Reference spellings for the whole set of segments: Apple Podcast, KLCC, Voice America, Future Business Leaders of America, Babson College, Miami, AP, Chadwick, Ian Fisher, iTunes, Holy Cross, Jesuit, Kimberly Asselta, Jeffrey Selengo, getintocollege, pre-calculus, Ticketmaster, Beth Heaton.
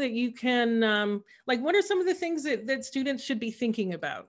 something that you can, like, what are some of the things that students should be thinking about?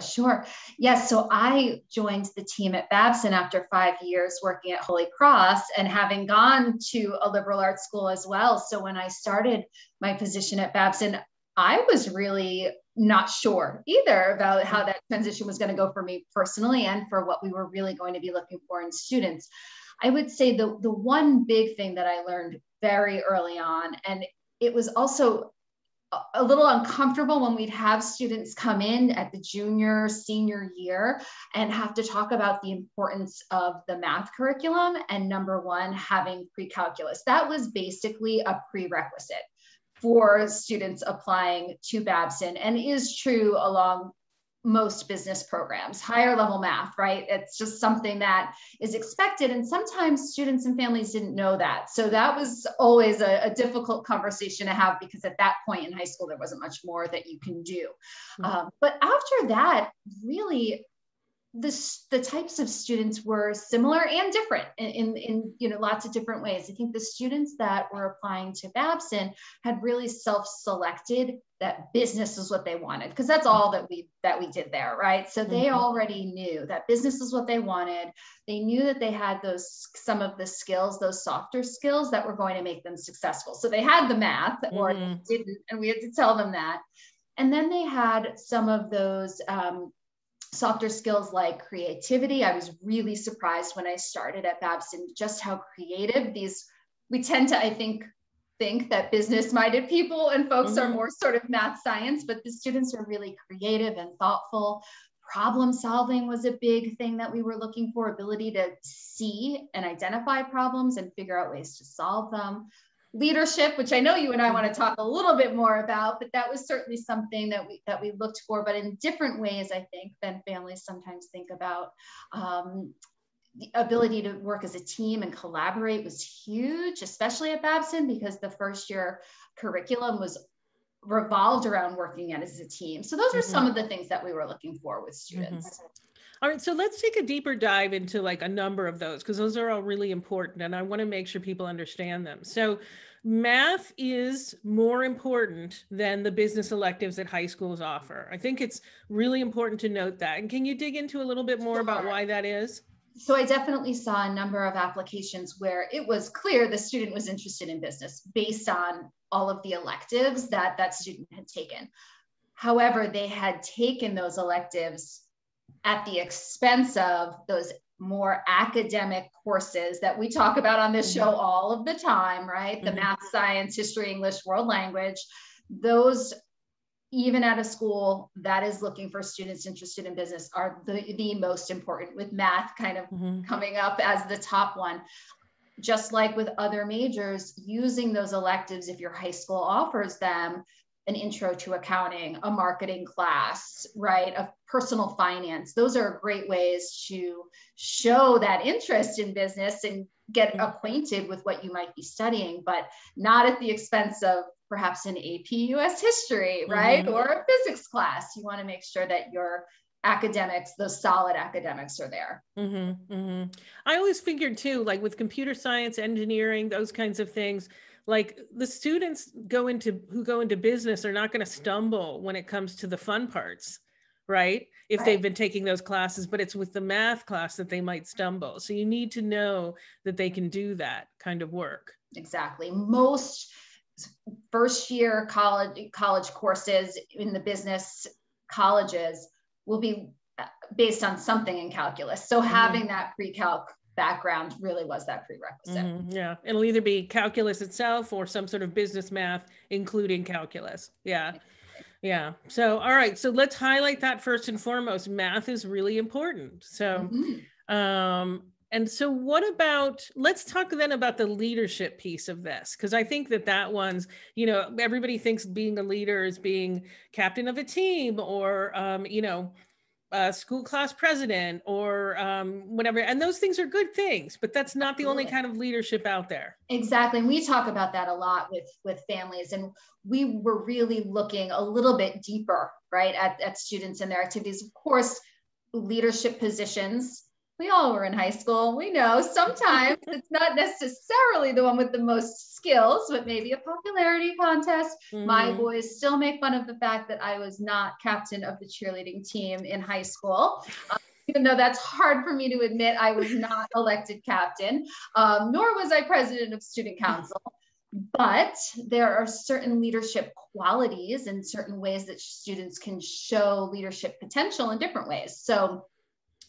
Sure. Yes. So I joined the team at Babson after 5 years working at Holy Cross and having gone to a liberal arts school as well. So when I started my position at Babson, I was really not sure either about how that transition was going to go for me personally and for what we were really going to be looking for in students. I would say the one big thing that I learned very early on, and it was also a little uncomfortable when we'd have students come in at the junior, senior year and have to talk about the importance of the math curriculum and number one, having pre-calculus. That was basically a prerequisite for students applying to Babson, and is true along most business programs, higher level math, right? It's just something that is expected. And sometimes students and families didn't know that. So that was always a difficult conversation to have, because at that point in high school, there wasn't much more that you can do. Mm-hmm. But after that, really, the types of students were similar and different in lots of different ways. I think the students that were applying to Babson had really self-selected that business is what they wanted, because that's all that we did there, right? So they already knew that business is what they wanted. They knew that they had some of the skills, those softer skills that were going to make them successful. So they had the math, or they didn't, and we had to tell them that. And then they had some of those softer skills like creativity. I was really surprised when I started at Babson just how creative we tend to, I think that business-minded people and folks are more sort of math science, but the students are really creative and thoughtful. Problem solving was a big thing that we were looking for, ability to see and identify problems and figure out ways to solve them. Leadership, which I know you and I want to talk a little bit more about, but that was certainly something that we looked for, but in different ways, I think, than families sometimes think about. The ability to work as a team and collaborate was huge, especially at Babson, because the first year curriculum was revolved around working as a team. So those are some of the things that we were looking for with students. All right, so let's take a deeper dive into like a number of those, because those are all really important and I want to make sure people understand them. So math is more important than the business electives that high schools offer. I think it's really important to note that. And can you dig into a little bit more about why that is? So I definitely saw a number of applications where it was clear the student was interested in business based on all of the electives that student had taken. However, they had taken those electives at the expense of those more academic courses that we talk about on this show all of the time, right? The math, science, history, English, world language, those, even at a school that is looking for students interested in business, are the most important, with math kind of coming up as the top one. Just like with other majors, using those electives, if your high school offers them, an intro to accounting, a marketing class, right, of personal finance, those are great ways to show that interest in business and get acquainted with what you might be studying, but not at the expense of perhaps an AP US history, right? Or a physics class. You want to make sure that your academics, those solid academics, are there. I always figured too, like with computer science, engineering, those kinds of things, like the students who go into business are not going to stumble when it comes to the fun parts, right? If they've been taking those classes, but it's with the math class that they might stumble. So you need to know that they can do that kind of work. Exactly. Most first year college courses in the business colleges will be based on something in calculus. So having that pre-calc background really was that prerequisite. Yeah, it'll either be calculus itself or some sort of business math, including calculus. Yeah. So, all right. So let's highlight that first and foremost. Math is really important. So, and so what about, let's talk then about the leadership piece of this, because I think that one's, everybody thinks being a leader is being captain of a team or, school class president or whatever. And those things are good things, but that's not the only kind of leadership out there. Exactly. And we talk about that a lot with families. And we were really looking a little bit deeper, right, at students and their activities. Of course, leadership positions We all were in high school. We know sometimes it's not necessarily the one with the most skills, but maybe a popularity contest. Mm-hmm. My boys still make fun of the fact that I was not captain of the cheerleading team in high school. Even though that's hard for me to admit, I was not elected captain, nor was I president of student council. But there are certain leadership qualities and certain ways that students can show leadership potential in different ways. So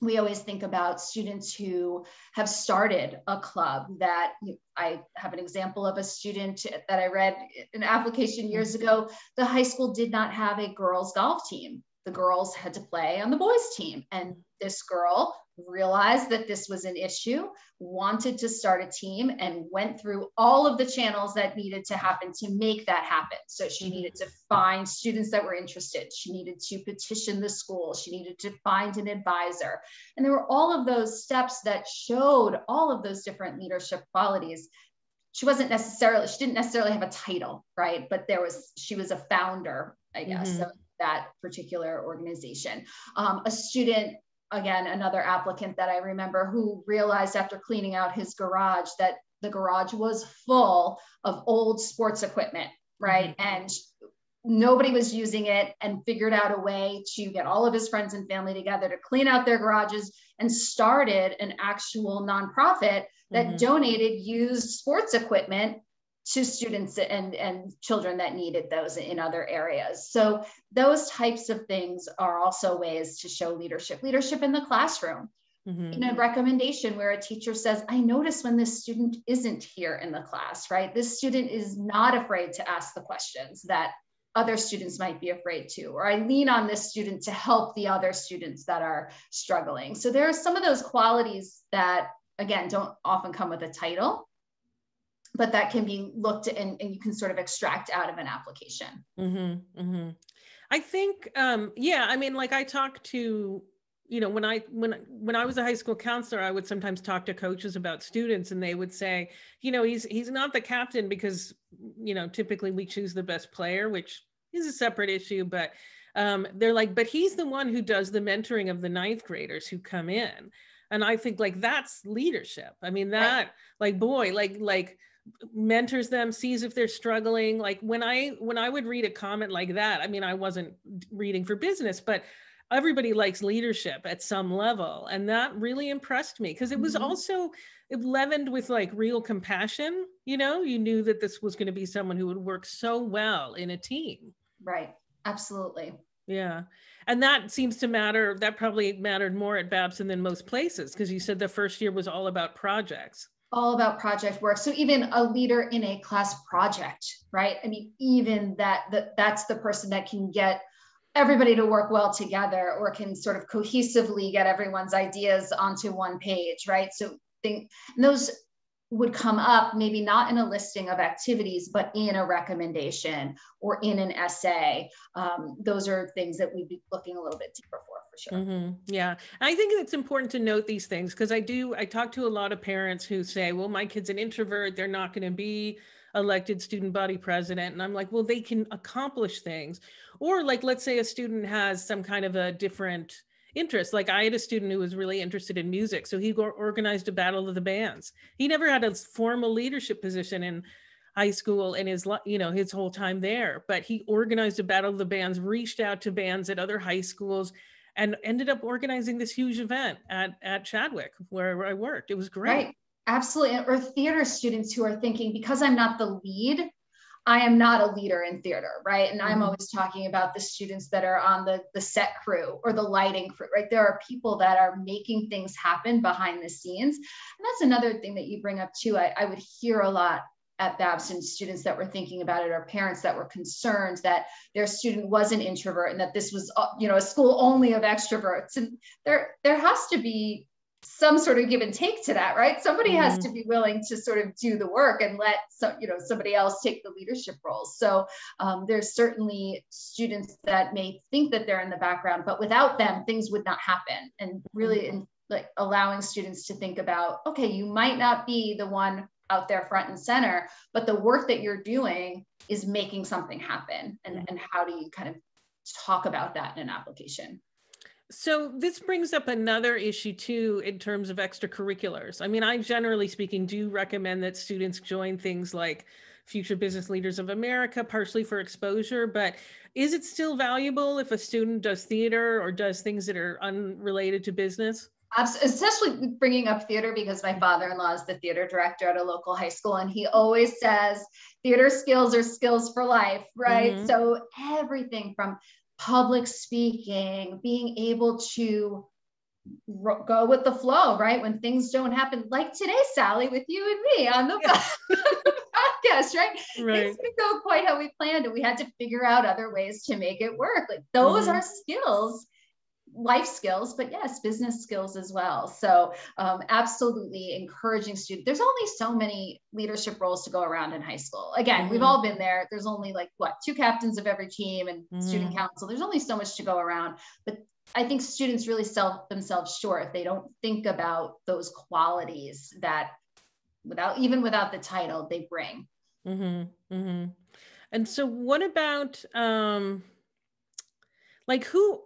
we always think about students who have started a club. That I have an example of a student that I read an application years ago. The high school did not have a girls' golf team. The girls had to play on the boys' team. And this girl realized that this was an issue, wanted to start a team, and went through all of the channels that needed to happen to make that happen. So she needed to find students that were interested. She needed to petition the school. She needed to find an advisor. And there were all of those steps that showed all of those different leadership qualities. She didn't necessarily have a title, right? But she was a founder, I guess, of that particular organization. A student, again, another applicant that I remember, who realized after cleaning out his garage that the garage was full of old sports equipment, right? Mm-hmm. And nobody was using it, and figured out a way to get all of his friends and family together to clean out their garages, and started an actual nonprofit that donated used sports equipment to students and children that needed those in other areas. So those types of things are also ways to show leadership. Leadership in the classroom, in a recommendation where a teacher says, I notice when this student isn't here in the class, right? This student is not afraid to ask the questions that other students might be afraid to, or I lean on this student to help the other students that are struggling. So there are some of those qualities that, again, don't often come with a title, but that can be looked at and you can sort of extract out of an application. Mm-hmm, mm-hmm. I think, I talk to, when I was a high school counselor, I would sometimes talk to coaches about students, and they would say, he's not the captain because, typically we choose the best player, which is a separate issue, but they're like, but he's the one who does the mentoring of the ninth graders who come in. And I think that's leadership. I mean, that mentors them, sees if they're struggling. When I would read a comment like that, I mean, I wasn't reading for business, but everybody likes leadership at some level. And that really impressed me, because it was also leavened with real compassion. You knew that this was going to be someone who would work so well in a team. Right. Absolutely. Yeah. And that seems to matter. That probably mattered more at Babson than most places, because you said the first year was all about projects. All about project work. So even a leader in a class project, right? I mean, even that's the person that can get everybody to work well together, or can sort of cohesively get everyone's ideas onto one page, right? So those would come up, maybe not in a listing of activities, but in a recommendation or in an essay. Those are things that we'd be looking a little bit deeper for sure. Mm-hmm. Yeah. I think it's important to note these things, because I talk to a lot of parents who say, well, my kid's an introvert, they're not going to be elected student body president. And I'm like, well, they can accomplish things. Or let's say a student has some kind of a different interest. I had a student who was really interested in music, so he organized a battle of the bands. He never had a formal leadership position in high school and his whole time there, but he organized a battle of the bands, reached out to bands at other high schools, and ended up organizing this huge event at Chadwick, where I worked. It was great. Right. Absolutely. Or theater students who are thinking, because I'm not the lead, I am not a leader in theater, right? And I'm always talking about the students that are on the set crew or the lighting crew, right? There are people that are making things happen behind the scenes. And that's another thing that you bring up too. I would hear a lot at Babson, students that were thinking about it, or parents that were concerned that their student was an introvert and that this was, a school only of extroverts. And there has to be some sort of give and take to that, right? Somebody has to be willing to sort of do the work and let somebody else take the leadership roles. So there's certainly students that may think that they're in the background, but without them, things would not happen. And really allowing students to think about, okay, you might not be the one out there front and center, but the work that you're doing is making something happen. And how do you kind of talk about that in an application? So this brings up another issue too, in terms of extracurriculars. I mean, I generally speaking do recommend that students join things like Future Business Leaders of America, partially for exposure, but is it still valuable if a student does theater or does things that are unrelated to business? Especially bringing up theater, because my father-in-law is the theater director at a local high school, and he always says theater skills are skills for life, right? Mm-hmm. So everything from public speaking, being able to go with the flow, right? When things don't happen, like today, Sally, with you and me on the podcast, right? Things didn't go quite how we planned, and we had to figure out other ways to make it work. Like those are skills, life skills, but yes, business skills as well. So absolutely encouraging students. There's only so many leadership roles to go around in high school. Again, we've all been there. There's only like what, 2 captains of every team and student council. There's only so much to go around, but I think students really sell themselves short if they don't think about those qualities that without the title, they bring. Mm-hmm. Mm-hmm. And so what about like who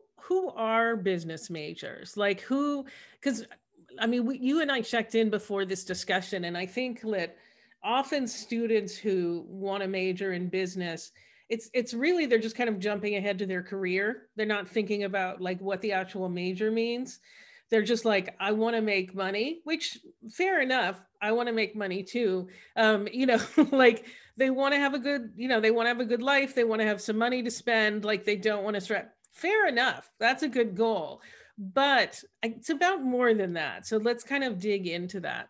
are business majors? Like who, because I mean, you and I checked in before this discussion, and I think that often students who want to major in business, it's really, they're just kind of jumping ahead to their career. They're not thinking about like what the actual major means. They're just like, I want to make money, which fair enough. I want to make money too. Like they want to have a good, they want to have a good life. They want to have some money to spend. Like they don't want to stress. Fair enough. That's a good goal, but it's about more than that. So let's kind of dig into that.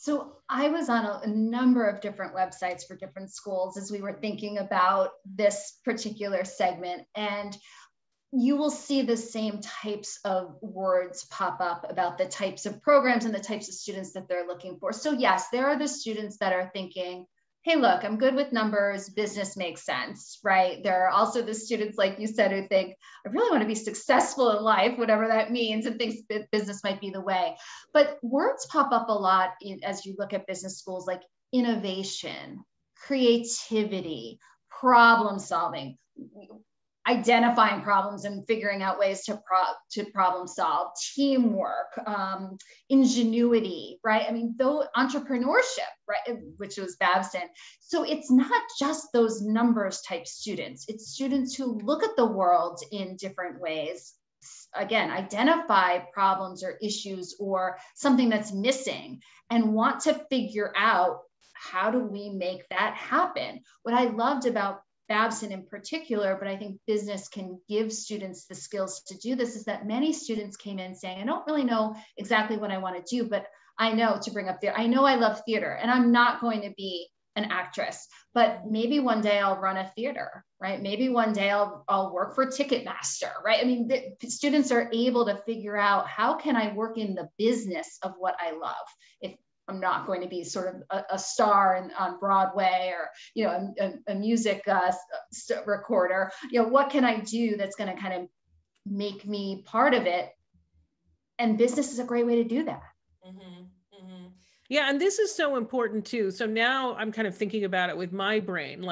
So I was on a number of different websites for different schools as we were thinking about this particular segment, and you will see the same types of words pop up about the types of programs and the types of students that they're looking for. So yes, there are the students that are thinking, hey, look, I'm good with numbers, business makes sense, right? There are also the students, like you said, who think, I really want to be successful in life, whatever that means, and thinks that business might be the way. But words pop up a lot as you look at business schools, like innovation, creativity, problem solving, identifying problems and figuring out ways to problem solve, teamwork, ingenuity, right? I mean, though, entrepreneurship, right? Which was Babson. So it's not just those numbers type students. It's students who look at the world in different ways. Again, identify problems or issues or something that's missing and want to figure out, how do we make that happen? What I loved about Babson in particular, but I think business can give students the skills to do this, is that many students came in saying, I don't really know exactly what I want to do, but I know to bring up theater. I know I love theater and I'm not going to be an actress, but maybe one day I'll run a theater, right? Maybe one day I'll work for Ticketmaster, right? I mean, students are able to figure out, how can I work in the business of what I love? If I'm not going to be sort of a star on Broadway or, a music recorder, what can I do that's going to kind of make me part of it? And business is a great way to do that. Mm-hmm. Mm-hmm. Yeah. And this is so important too. So now I'm kind of thinking about it with my brain,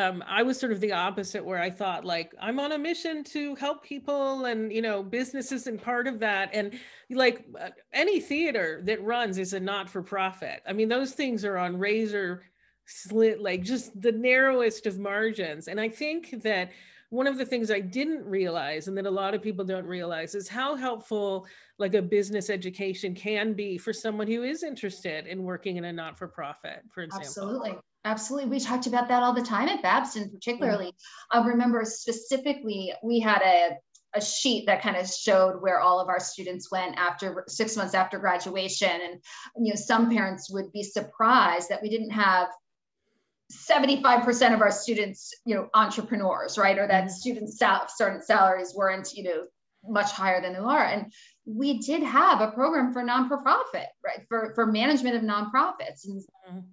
I was sort of the opposite, where I thought like, I'm on a mission to help people and, business isn't part of that. And any theater that runs is a not-for-profit. I mean, those things are on razor slit, like just the narrowest of margins. And I think that one of the things I didn't realize, and that a lot of people don't realize, is how helpful like a business education can be for someone who is interested in working in a not-for-profit, for example. Absolutely. We talked about that all the time at Babson, particularly. I remember specifically, we had a sheet that kind of showed where all of our students went after 6 months after graduation. And, some parents would be surprised that we didn't have 75% of our students, entrepreneurs, right? Or that students' certain salaries weren't, much higher than they are. And we did have a program for non-for-profit, right? For management of nonprofits, and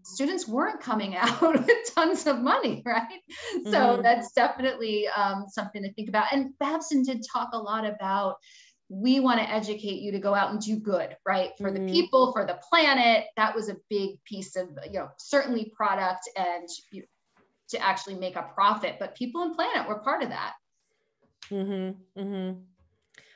students weren't coming out with tons of money, right? So that's definitely something to think about. And Babson did talk a lot about, we want to educate you to go out and do good, right? For the people, for the planet. That was a big piece of, certainly product and to actually make a profit, but people and planet were part of that. Mm-hmm. Mm-hmm.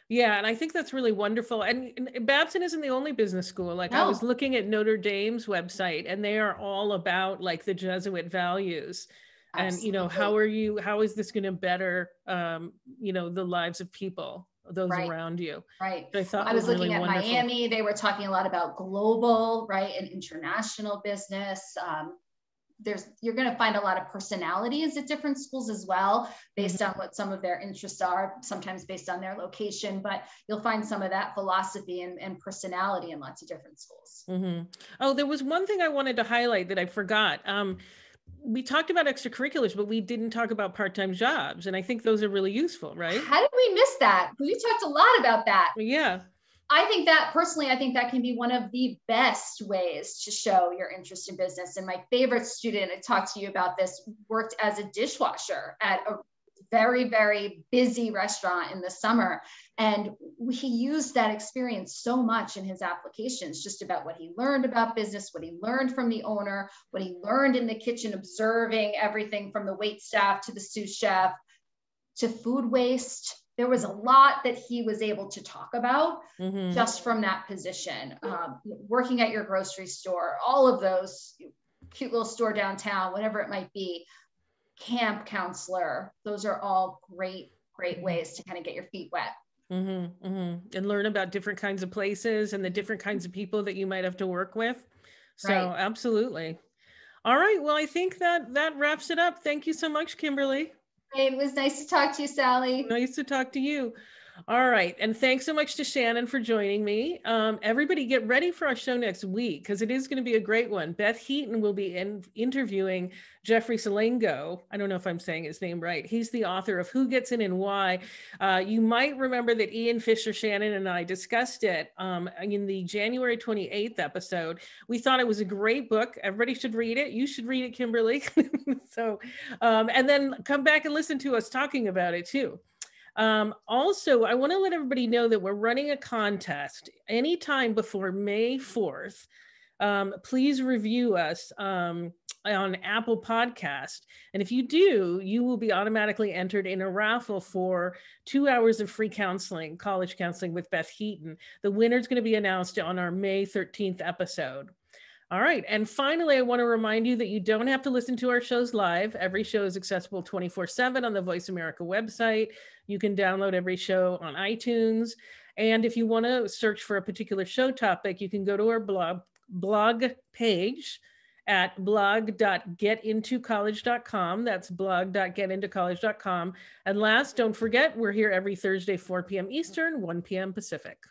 Yeah. And I think that's really wonderful. And Babson isn't the only business school. Like I was looking at Notre Dame's website and they are all about like the Jesuit values. Absolutely. And, you know, how is this going to better, you know, the lives of people, those around you? Right. I thought I was looking at Miami. They were talking a lot about global, right, and international business. You're going to find a lot of personalities at different schools as well, based on what some of their interests are, sometimes based on their location, but you'll find some of that philosophy and personality in lots of different schools. Mm-hmm. Oh, there was one thing I wanted to highlight that I forgot. We talked about extracurriculars, but we didn't talk about part-time jobs. And I think those are really useful, right? How did we miss that? We talked a lot about that. Yeah. I think that can be one of the best ways to show your interest in business. And my favorite student, I talked to you about this, worked as a dishwasher at a very, very busy restaurant in the summer. And he used that experience so much in his applications, just about what he learned about business, what he learned from the owner, what he learned in the kitchen, observing everything from the wait staff to the sous chef to food waste. There was a lot that he was able to talk about just from that position, working at your grocery store, all of those, cute little store downtown, whatever it might be, camp counselor. Those are all great, great ways to kind of get your feet wet. Mm-hmm, mm-hmm. And learn about different kinds of places and the different kinds of people that you might have to work with. So absolutely. All right. Well, I think that wraps it up. Thank you so much, Kimberly. It was nice to talk to you, Sally. Nice to talk to you. All right. And thanks so much to Shannon for joining me. Everybody get ready for our show next week because it is going to be a great one. Beth Heaton will be interviewing Jeffrey Selengo. I don't know if I'm saying his name right. He's the author of Who Gets In and Why. You might remember that Ian Fisher, Shannon, and I discussed it in the January 28th episode. We thought it was a great book. Everybody should read it. You should read it, Kimberly. So, and then come back and listen to us talking about it too. Also, I want to let everybody know that we're running a contest anytime before May 4th. Please review us on Apple Podcast. And if you do, you will be automatically entered in a raffle for 2 hours of free counseling, college counseling with Beth Heaton. The winner is going to be announced on our May 13th episode. All right. And finally, I want to remind you that you don't have to listen to our shows live. Every show is accessible 24/7 on the Voice America website. You can download every show on iTunes. And if you want to search for a particular show topic, you can go to our blog page at blog.getintocollege.com. That's blog.getintocollege.com. And last, don't forget, we're here every Thursday, 4 p.m. Eastern, 1 p.m. Pacific.